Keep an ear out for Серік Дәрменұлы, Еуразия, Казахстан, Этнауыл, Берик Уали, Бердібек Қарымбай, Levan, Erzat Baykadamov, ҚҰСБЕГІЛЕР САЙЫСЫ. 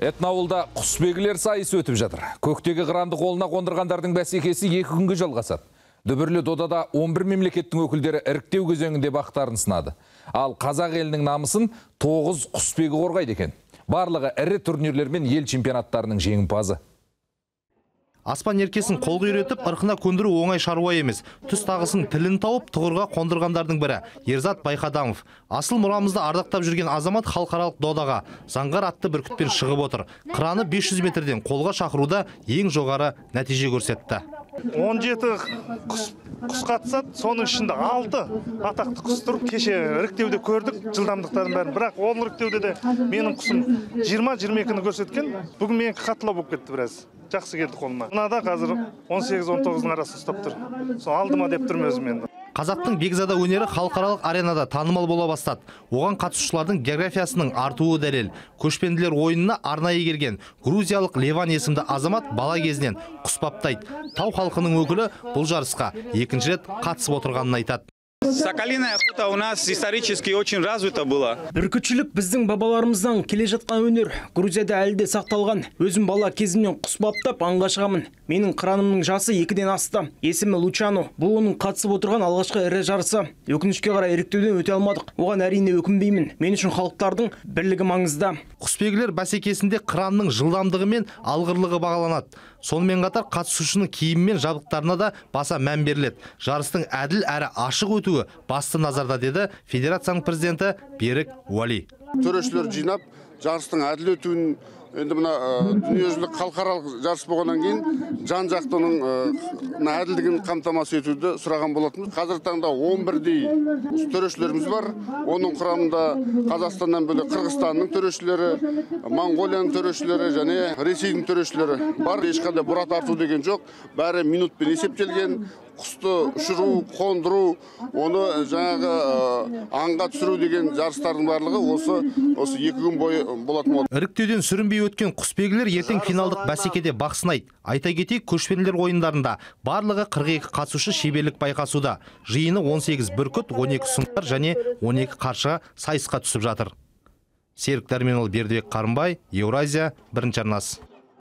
Этнауылда құсбегілер сайысы өтіп жатыр. Көктегі қыранды қолына қондырғандардың бәсекесі екі күнге жалғасады. Дүбірлі додада 11 мемлекеттің өкілдері іріктеу кезеңінде бақтарын сынады. Ал қазақ елінің намысын 9 құсбегі қорғайды екен. Барлығы ірі турнирлер мен ел чемпионаттарының жеңімпазы. Аспан еркесін қолды үйретіп, ырқына көндіру оңай шаруа емес. Түс тағысын тілін тауып, тұғырға қондырғандардың бірі Erzat Baykadamov. Асыл мұрамызды ардақтап жүрген азамат халықаралық додаға заңғар атты бүркітпен шығып отыр. Қыраны 500 метрден қолға шақыруда ең жоғары нәтиже көрсетті. 17 құс қатысады, соның ішінде 6 атақты құс тұрып, кеше іріктеуде көрдік жылдамдықтарын бәрін. Бірақ ол іріктеуде де менің құсым 20-22-ні көрсеткен. Бүгін мен қаттыла болып кетті біраз. Жақсы келді қолыма. Мынада қазір 18-19-ның арасын ұстап тұр. Сол алдыма деп тұрмын өзім енді. Қазақтың бекзада өнері халықаралық аренада танымал бола бастады. Оған қатысушылардың географиясының артуы дәлел. Көшпенділер ойынына арнайы келген грузиялық Леван есімді азамат бала кезінен құс баптайды. Тау халқының өкілі бұл жарысқа екінші рет қатысып отырғанын айтады. Соколиная охота у нас исторически очень развита была. Бүркітшілік біздің бабаларымыздан келе жатқан өнер. Грузияда әлі де сақталған. Өзім бала кезімнен құс баптап аңға шығамын. Менің қыранымның жасы 2-ден асты. Есімі Лучано. Бұл оның қатысып отырған алғашқы ірі жарысы. Өкінішке қарай іріктеуден өте алмадық. Оған әрине өкінбеймін. Мен үшін халықтардың бірлігі маңызды. Құсбегілер бәсекесінде қыранның жылдамдығы мен алғырлығы бағаланады. Сонымен қатар қатысушының киімі мен жабдықтарына да баса мән беріледі. Жарыстың әділ әрі ашық өтуі басты назарда, деді федерацияның президенті Берик Уали. Төрешілер жинап, жарыстың әділ өтуін енді мына дүниежүзілік халықаралық жарыс болғаннан кейін жан-жақтының әділдігін қамтамасыз етуді сұраған болатынбыз. Қазіргі таңда 11-дей төрешілеріміз бар. Оның құрамында Қазақстаннан бөлек Қырғызстанның төрешілері, Моңғолияның төрешілері және Ресейдің төрешілері бар. Ешқандай бұра тарту деген жоқ. Бәрі минутпен есептелген. Құсты ұшыру, қондыру, оны жаңағы аңға түсіру деген жарыстардың барлығы осы екі күн бойы болатын болды. Іріктеуден сүрінбей өткен құсбегілер ертең финалдық бәсекеде бақ сынайды. Айта кетейік, көшпенділер ойындарында барлығы 42 қатысушы шеберлік байқасуда. Жиыны 18 бүркіт, 12 сұңқар және 12 қаршыға сайысқа түсіп жатыр. Серік Дәрменұлы, Бердібек Қарымбай, Еуразия, 1-ші арнасы.